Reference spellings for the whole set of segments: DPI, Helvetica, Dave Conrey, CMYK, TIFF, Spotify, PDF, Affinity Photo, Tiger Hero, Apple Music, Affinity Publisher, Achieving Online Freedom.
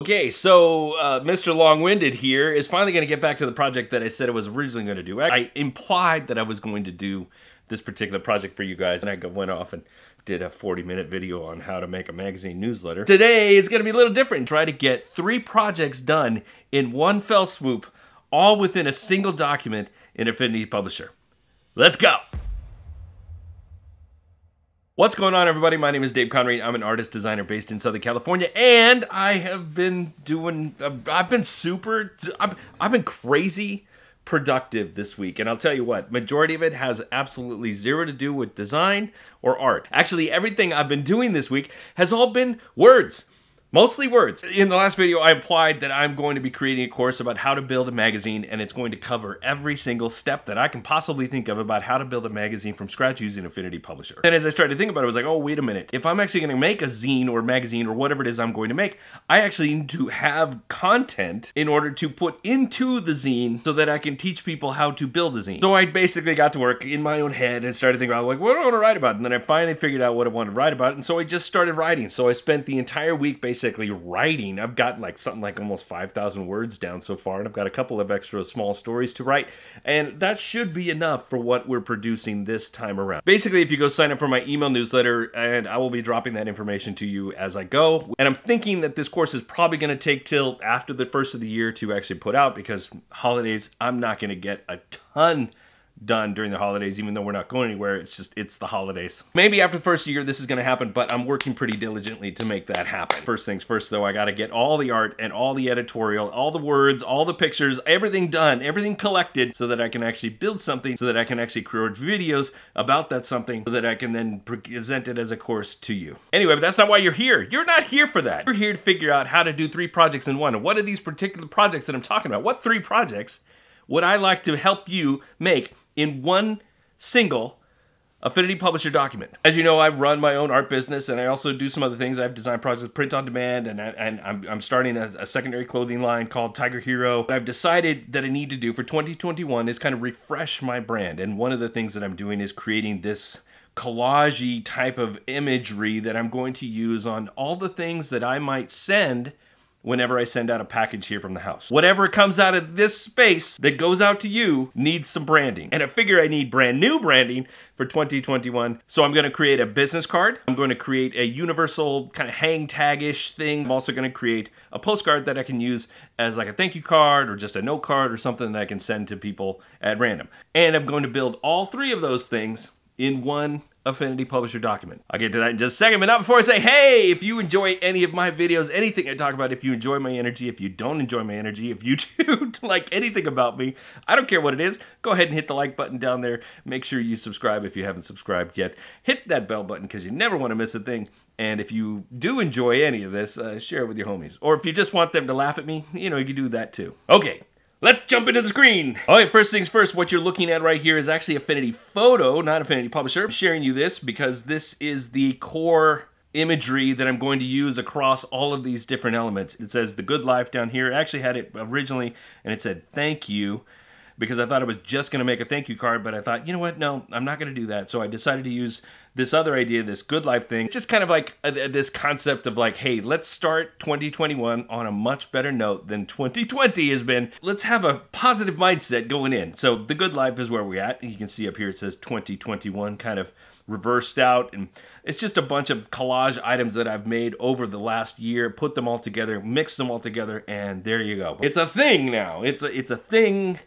Okay, so Mr. Long-Winded here is finally going to get back to the project that I said I was originally going to do. I implied that I was going to do this particular project for you guys, and I went off and did a 40-minute video on how to make a magazine newsletter. Today is going to be a little different and try to get 3 projects done in one fell swoop, all within a single document in Affinity Publisher. Let's go! What's going on, everybody? My name is Dave Conrey. I'm an artist designer based in Southern California, and I have been doing, I've been crazy productive this week. And I'll tell you what, majority of it has absolutely zero to do with design or art. Actually, everything I've been doing this week has all been words. Mostly words. In the last video, I implied that I'm going to be creating a course about how to build a magazine, and it's going to cover every single step that I can possibly think of about how to build a magazine from scratch using Affinity Publisher. And as I started to think about it, I was like, oh, wait a minute. If I'm actually going to make a zine or magazine or whatever it is I'm going to make, I actually need to have content in order to put into the zine so that I can teach people how to build a zine. So I basically got to work in my own head and started thinking about, like, what do I want to write about? And then I finally figured out what I wanted to write about, and so I just started writing. So I spent the entire week basically writing. I've gotten like something like almost 5,000 words down so far, and I've got a couple of extra small stories to write, and that should be enough for what we're producing this time around. Basically, if you go sign up for my email newsletter, and I will be dropping that information to you as I go, and I'm thinking that this course is probably going to take till after the first of the year to actually put out, because holidays, I'm not going to get a ton done during the holidays, even though we're not going anywhere. It's just, it's the holidays. Maybe after the first year this is gonna happen, but I'm working pretty diligently to make that happen. First things first though, I gotta get all the art and all the editorial, all the words, all the pictures, everything done, everything collected, so that I can actually build something, so that I can actually create videos about that something, so that I can then present it as a course to you. Anyway, but that's not why you're here. You're not here for that. You're here to figure out how to do 3 projects in one. And what are these particular projects that I'm talking about? What 3 projects would I like to help you make in one single Affinity Publisher document? As you know, I run my own art business, and I also do some other things. I have design projects, print on demand, and I'm starting a secondary clothing line called Tiger Hero. What I've decided that I need to do for 2021 is kind of refresh my brand, and one of the things that I'm doing is creating this collage-y type of imagery that I'm going to use on all the things that I might send whenever I send out a package here from the house. Whatever comes out of this space that goes out to you needs some branding. And I figure I need brand new branding for 2021. So I'm gonna create a business card. I'm gonna create a universal kind of hang tag-ish thing. I'm also gonna create a postcard that I can use as like a thank you card or just a note card or something that I can send to people at random. And I'm going to build all 3 of those things in one Affinity Publisher document. I'll get to that in just a second, but not before I say, hey, if you enjoy any of my videos, anything I talk about, if you enjoy my energy, if you don't enjoy my energy, if you do like anything about me, I don't care what it is, go ahead and hit the like button down there. Make sure you subscribe if you haven't subscribed yet. Hit that bell button because you never want to miss a thing. And if you do enjoy any of this, share it with your homies. Or if you just want them to laugh at me, you know, you can do that too. Okay. Let's jump into the screen. All right, first things first, what you're looking at right here is actually Affinity Photo, not Affinity Publisher. I'm sharing you this because this is the core imagery that I'm going to use across all of these different elements. It says the good life down here. I actually had it originally and it said thank you, because I thought I was just gonna make a thank you card, but I thought, you know what, no, I'm not gonna do that. So I decided to use this other idea, this good life thing. It's just kind of like this concept of like, hey, let's start 2021 on a much better note than 2020 has been. Let's have a positive mindset going in. So the good life is where we're at. You can see up here, it says 2021 kind of reversed out, and it's just a bunch of collage items that I've made over the last year, put them all together, mixed them all together, and there you go. It's a thing now, it's a thing.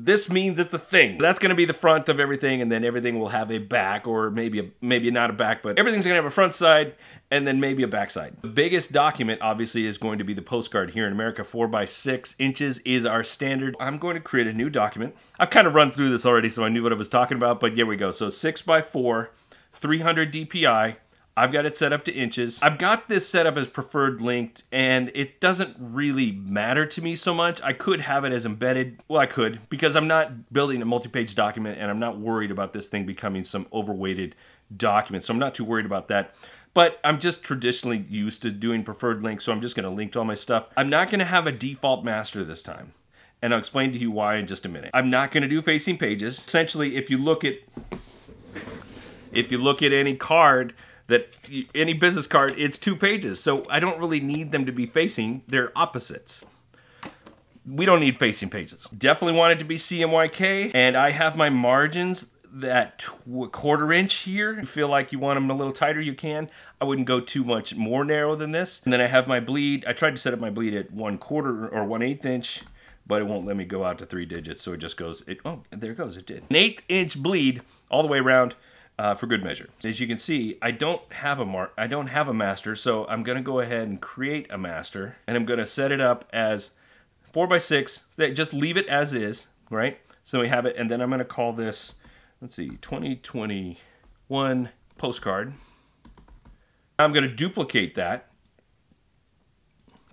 This means it's a thing. That's gonna be the front of everything, and then everything will have a back, or maybe not a back, but everything's gonna have a front side, and then maybe a back side. The biggest document, obviously, is going to be the postcard here in America. 4 by 6 inches is our standard. I'm going to create a new document. I've kind of run through this already, so I knew what I was talking about, but here we go. So 6 by 4, 300 DPI. I've got it set up to inches. I've got this set up as preferred linked, and it doesn't really matter to me so much. I could have it as embedded. Well, I could, because I'm not building a multi-page document, and I'm not worried about this thing becoming some overweighted document, so I'm not too worried about that. But I'm just traditionally used to doing preferred links, so I'm just gonna link to all my stuff. I'm not gonna have a default master this time, and I'll explain to you why in just a minute. I'm not gonna do facing pages. Essentially, if you look at any card that any business card, it's 2 pages. So I don't really need them to be facing, they're opposites. We don't need facing pages. Definitely want it to be CMYK, and I have my margins that 1/4 inch here. If you feel like you want them a little tighter, you can. I wouldn't go too much more narrow than this. And then I have my bleed. I tried to set up my bleed at 1/4 or 1/8 inch, but it won't let me go out to 3 digits, so it just goes, oh, there it goes, it did. An 1/8 inch bleed all the way around for good measure. As you can see, I don't have a master, so I'm gonna go ahead and create a master, and I'm gonna set it up as 4 by 6, just leave it as is, right? So we have it, and then I'm gonna call this, let's see, 2021 postcard. I'm gonna duplicate that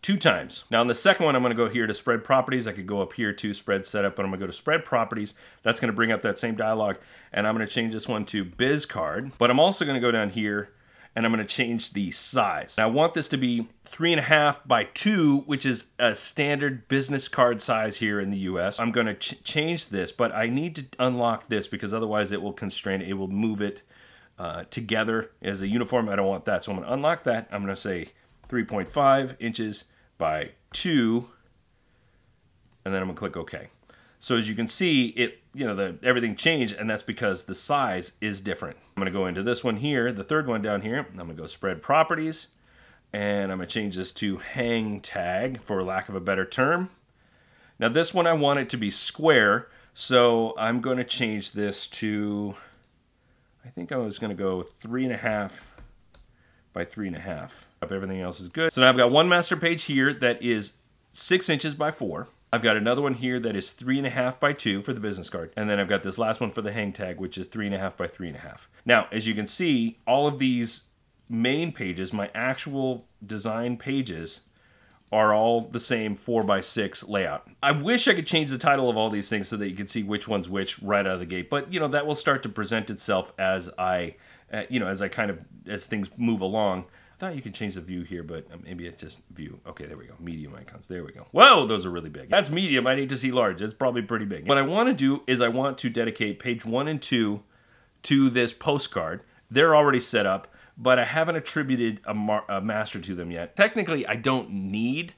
2 times. Now on the second one, I'm gonna go here to spread properties. I could go up here to spread setup, but I'm gonna go to spread properties. That's gonna bring up that same dialog, and I'm gonna change this one to biz card, but I'm also gonna go down here and I'm gonna change the size. Now I want this to be 3.5 by 2, which is a standard business card size here in the US. I'm gonna change this, but I need to unlock this because otherwise it will constrain it. It will move it together as a uniform. I don't want that. So I'm gonna unlock that. I'm gonna say 3.5 inches by 2, and then I'm gonna click OK. So as you can see, it, you know, everything changed, and that's because the size is different. I'm gonna go into this one here, the third one down here. I'm gonna go spread properties, and I'm gonna change this to hang tag, for lack of a better term. Now this one I want it to be square, so I'm gonna change this to, I think I was gonna go 3.5 by 3.5. Everything else is good. So now I've got one master page here that is 6 inches by 4. I've got another one here that is 3.5 by 2 for the business card. And then I've got this last one for the hang tag, which is 3.5 by 3.5. Now, as you can see, all of these main pages, my actual design pages, are all the same 4 by 6 layout. I wish I could change the title of all these things so that you can see which one's which right out of the gate. But you know, that will start to present itself as I, you know, as things move along. I thought you could change the view here, but maybe it's just view. Okay, there we go. Medium icons. There we go. Whoa, those are really big. That's medium. I need to see large. It's probably pretty big. What I want to do is I want to dedicate page 1 and 2 to this postcard. They're already set up, but I haven't attributed a master to them yet. Technically, I don't need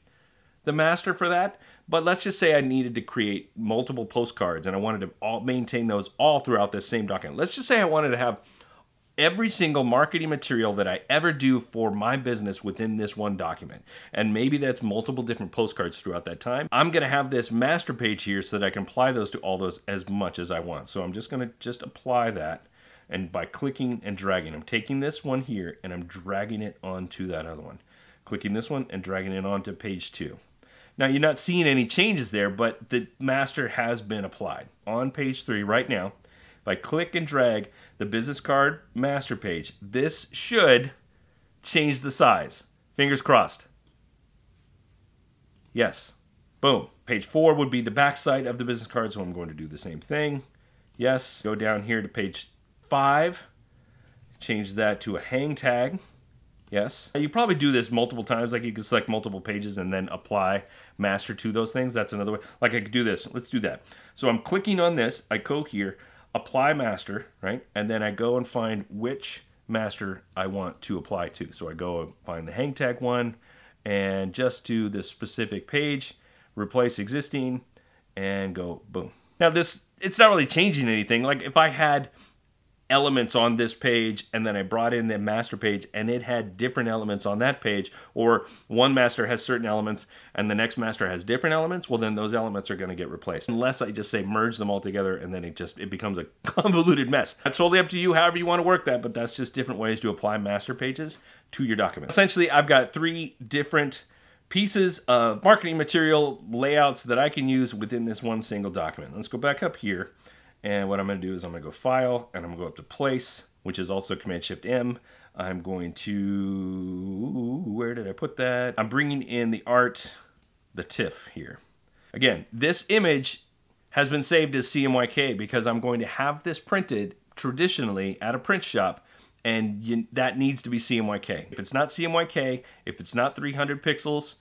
the master for that, but let's just say I needed to create multiple postcards, and I wanted to maintain those all throughout this same document. Let's just say I wanted to have every single marketing material that I ever do for my business within this one document. And maybe that's multiple different postcards throughout that time. I'm gonna have this master page here so that I can apply those to all those as much as I want. So I'm just gonna apply that, and by clicking and dragging, I'm taking this one here and I'm dragging it onto that other one. Clicking this one and dragging it onto page 2. Now you're not seeing any changes there, but the master has been applied. On page 3 right now, if I click and drag the business card master page, this should change the size. Fingers crossed. Yes. Boom. Page 4 would be the back side of the business card, so I'm going to do the same thing. Yes. Go down here to page 5. Change that to a hang tag. Yes. You probably do this multiple times, like you can select multiple pages and then apply master to those things. That's another way. Like I could do this. Let's do that. So I'm clicking on this. I go here, apply master, right? And then I go and find which master I want to apply to. So I go and find the hang tag one, and just to this specific page, replace existing, and go boom. Now this, it's not really changing anything. Like if I had elements on this page and then I brought in the master page and it had different elements on that page, or one master has certain elements and the next master has different elements, well then those elements are going to get replaced, unless I just say merge them all together, and then it becomes a convoluted mess. That's totally up to you, however you want to work that, but that's just different ways to apply master pages to your document. Essentially, I've got 3 different pieces of marketing material layouts that I can use within this one single document. Let's go back up here. And what I'm going to do is I'm going to go File, and I'm going to go up to Place, which is also Command-Shift-M. I'm going to, where did I put that? I'm bringing in the art, the TIFF here. Again, this image has been saved as CMYK because I'm going to have this printed traditionally at a print shop, and that needs to be CMYK. If it's not CMYK, if it's not 300 pixels,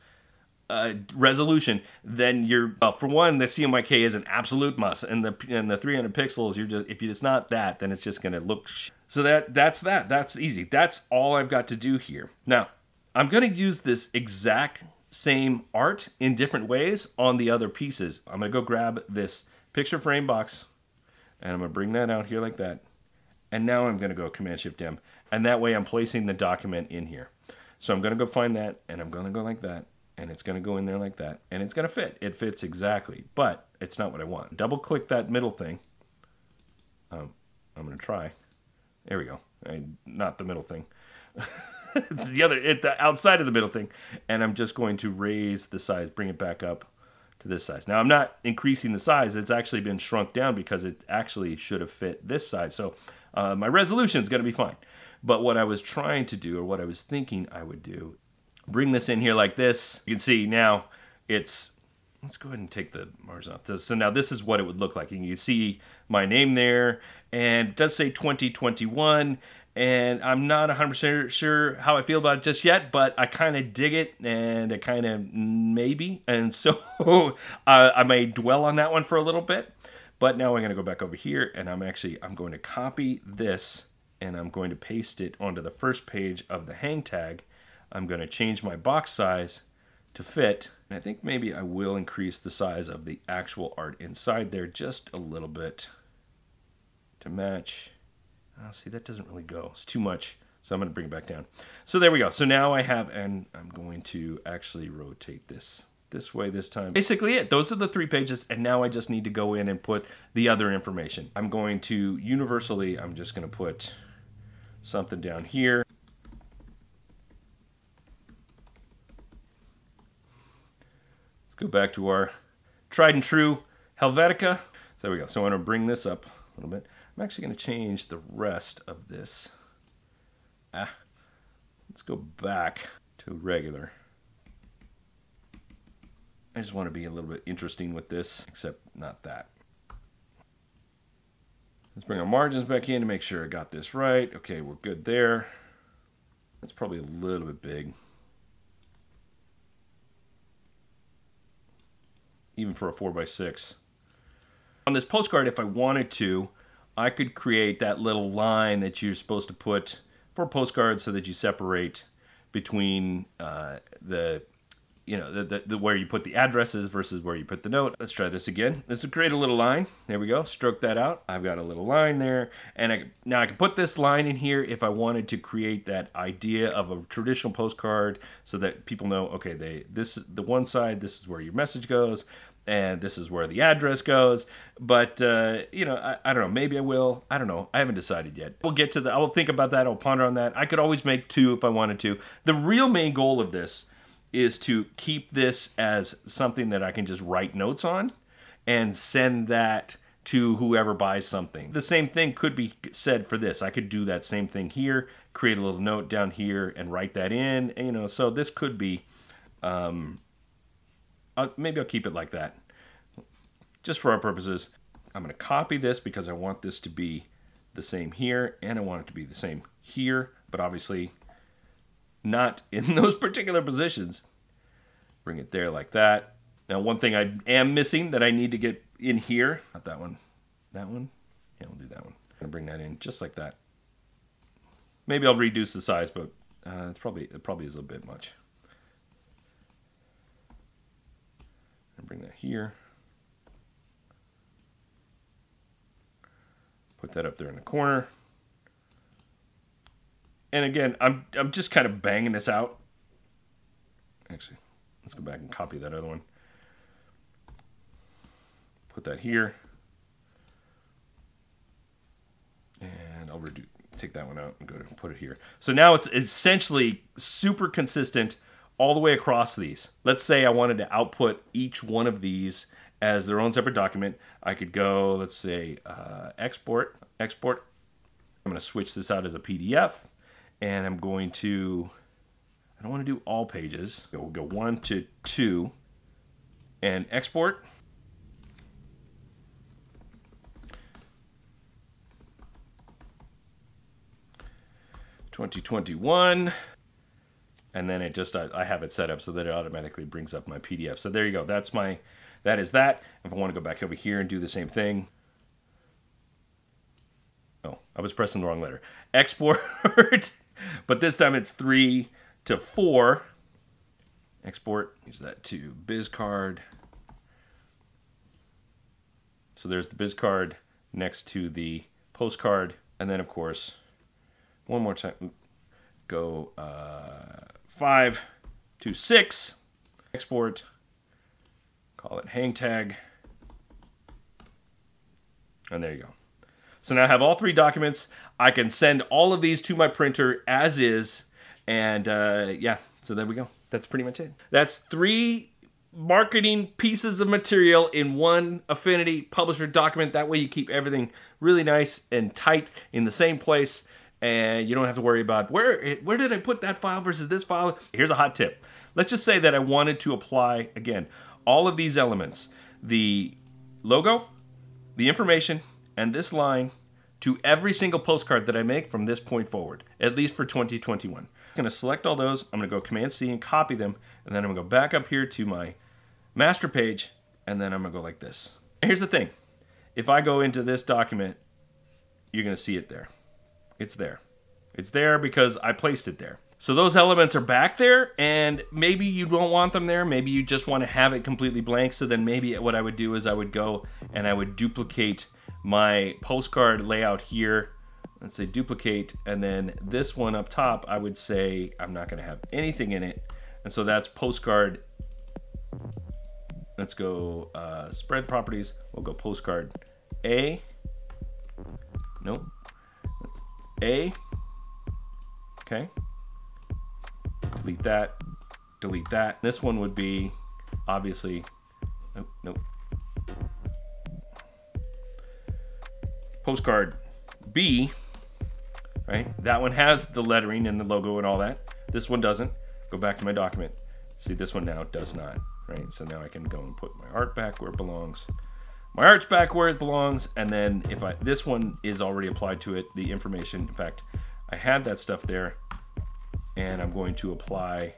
resolution, then you're, for one, the CMYK is an absolute must, and the 300 pixels, you're just, if it's not that, then it's just going to look So that's easy. That's all I've got to do here. Now, I'm gonna use this exact same art in different ways on the other pieces. I'm gonna go grab this picture frame box and I'm gonna bring that out here like that. And now I'm gonna go Command-Shift-M, and that way I'm placing the document in here. So I'm gonna go find that and I'm gonna go like that, and it's gonna go in there like that, and it's gonna fit. It fits exactly, but it's not what I want. Double click that middle thing. I'm gonna try. There we go. Not the middle thing. It's the other, the outside of the middle thing. And I'm just going to raise the size, bring it back up to this size. Now I'm not increasing the size. It's actually been shrunk down because it actually should have fit this size. So my resolution is going to be fine. But what I was trying to do, or what I was thinking I would do, bring this in here like this. You can see now it's, let's go ahead and take the margin off this. So now this is what it would look like. And you see my name there, and it does say 2021. And I'm not 100% sure how I feel about it just yet, but I kind of dig it, and I kind of maybe. And so I may dwell on that one for a little bit. But now I'm going to go back over here, and I'm going to copy this, and I'm going to paste it onto the first page of the hang tag. I'm going to change my box size to fit. And I think maybe I will increase the size of the actual art inside there just a little bit to match. Oh, see, that doesn't really go. It's too much. So I'm going to bring it back down. So there we go. So now I have, and I'm going to actually rotate this way this time. Basically it. Those are the three pages, and now I just need to go in and put the other information. I'm going to universally, I'm just going to put something down here. Let's go back to our tried and true Helvetica. There we go. So I'm going to bring this up a little bit. I'm actually going to change the rest of this. Let's go back to regular. I just want to be a little bit interesting with this, except not that. Let's bring our margins back in to make sure I got this right. Okay, we're good there. That's probably a little bit big. Even for a 4x6. On this postcard, if I wanted to, I could create that little line that you're supposed to put for postcards so that you separate between where you put the addresses versus where you put the note. Let's try this again. This will create a little line. There we go. Stroke that out. I've got a little line there. And now I can put this line in here if I wanted to create that idea of a traditional postcard so that people know, okay, the one side, this is where your message goes, and this is where the address goes. But, I don't know, maybe I will. I don't know, I haven't decided yet. We'll get to I will think about that, I'll ponder on that. I could always make two if I wanted to. The real main goal of this is to keep this as something that I can just write notes on and send that to whoever buys something. The same thing could be said for this. I could do that same thing here, create a little note down here and write that in, and, so this could be, maybe I'll keep it like that, just for our purposes. I'm going to copy this because I want this to be the same here, and I want it to be the same here, but obviously not in those particular positions. Bring it there like that. Now, one thing I am missing that I need to get in here, not that one, that one. Yeah, we'll do that one. I'm going to bring that in just like that. Maybe I'll reduce the size, but it probably is a bit much. And bring that here. Put that up there in the corner. And again, I'm just kind of banging this out. Actually, let's go back and copy that other one. Put that here. And I'll take that one out and go to put it here. So now it's essentially super consistent all the way across these. Let's say I wanted to output each one of these as their own separate document. I could go, let's say, export. I'm gonna switch this out as a PDF, and I'm going to, I don't wanna do all pages. We'll go 1 to 2 and export. (2021). And then it just, I have it set up so that it automatically brings up my PDF. So there you go, that is that. If I wanna go back over here and do the same thing. Oh, I was pressing the wrong letter. Export, but this time it's 3 to 4. Export, use that to BizCard. So there's the BizCard next to the postcard. And then of course, one more time, go 5 to 6. Export, call it hang tag. And there you go. So now I have all three documents. I can send all of these to my printer as is. And yeah, so there we go. That's pretty much it. That's 3 marketing pieces of material in one Affinity Publisher document. That way you keep everything really nice and tight in the same place. And you don't have to worry about where did I put that file versus this file. Here's a hot tip. Let's just say that I wanted to apply, again, all of these elements. The logo, the information, and this line to every single postcard that I make from this point forward, at least for 2021. I'm gonna select all those, I'm gonna go Command-C and copy them, and then I'm gonna go back up here to my master page, and then I'm gonna go like this. And here's the thing, if I go into this document, you're gonna see it there. It's there. It's there because I placed it there. So those elements are back there, and maybe you don't want them there, maybe you just want to have it completely blank, so then maybe what I would do is I would go and I would duplicate my postcard layout here. Let's say duplicate, and then this one up top, I would say I'm not going to have anything in it. And so that's postcard. Let's go spread properties. We'll go postcard A. Nope. That's A. Okay. Delete that, delete that. This one would be, obviously, nope, nope. Postcard B, right? That one has the lettering and the logo and all that. This one doesn't. Go back to my document. See, this one now does not, right? So now I can go and put my art back where it belongs. My art's back where it belongs, and then if I, this one is already applied to it, the information. In fact, I had that stuff there, and I'm going to apply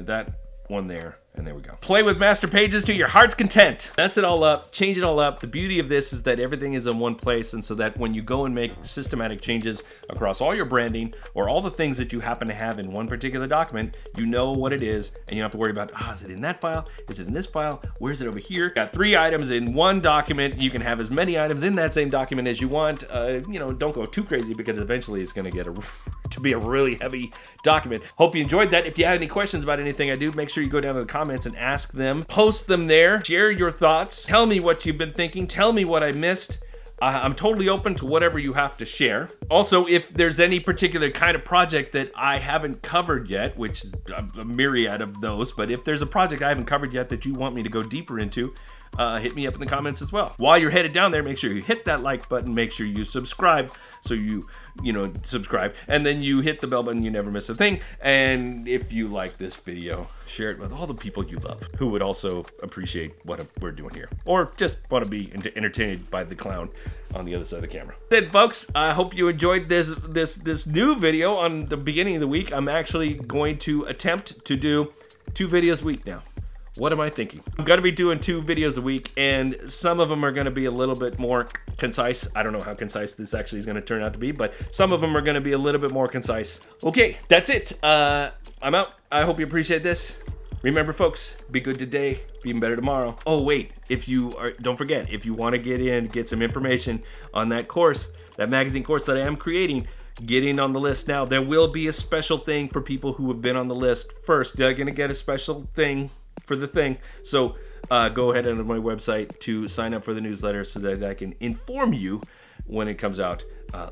that one there, and there we go. Play with master pages to your heart's content. Mess it all up, change it all up. The beauty of this is that everything is in one place, and so that when you go and make systematic changes across all your branding or all the things that you happen to have in one particular document, you know what it is, and you don't have to worry about, is it in that file? Is it in this file? Where's it over here? Got 3 items in one document. You can have as many items in that same document as you want. You know, don't go too crazy, because eventually it's gonna get to be a really heavy document. Hope you enjoyed that. If you have any questions about anything I do, make sure you go down to the comments and ask them. Post them there. Share your thoughts. Tell me what you've been thinking. Tell me what I missed. I'm totally open to whatever you have to share. Also, if there's any particular kind of project that I haven't covered yet, which is a myriad of those, but if there's a project I haven't covered yet that you want me to go deeper into, hit me up in the comments as well. While you're headed down there, make sure you hit that like button, make sure you subscribe, so you know, subscribe, and then you hit the bell button, you never miss a thing. And if you like this video, share it with all the people you love who would also appreciate what we're doing here, or just want to be entertained by the clown on the other side of the camera. Then folks, I hope you enjoyed this new video on the beginning of the week. I'm actually going to attempt to do 2 videos a week now. What am I thinking? I'm gonna be doing 2 videos a week, and some of them are gonna be a little bit more concise. I don't know how concise this actually is gonna turn out to be, but some of them are gonna be a little bit more concise. Okay, that's it. I'm out. I hope you appreciate this. Remember folks, be good today, be even better tomorrow. Oh wait, if you are, don't forget, if you wanna get some information on that course, that magazine course that I am creating, get in on the list now. There will be a special thing for people who have been on the list first. They're gonna get a special thing for the thing. So go ahead onto my website to sign up for the newsletter so that I can inform you when it comes out.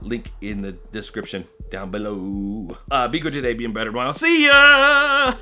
Link in the description down below. Be good today, be better tomorrow. See ya!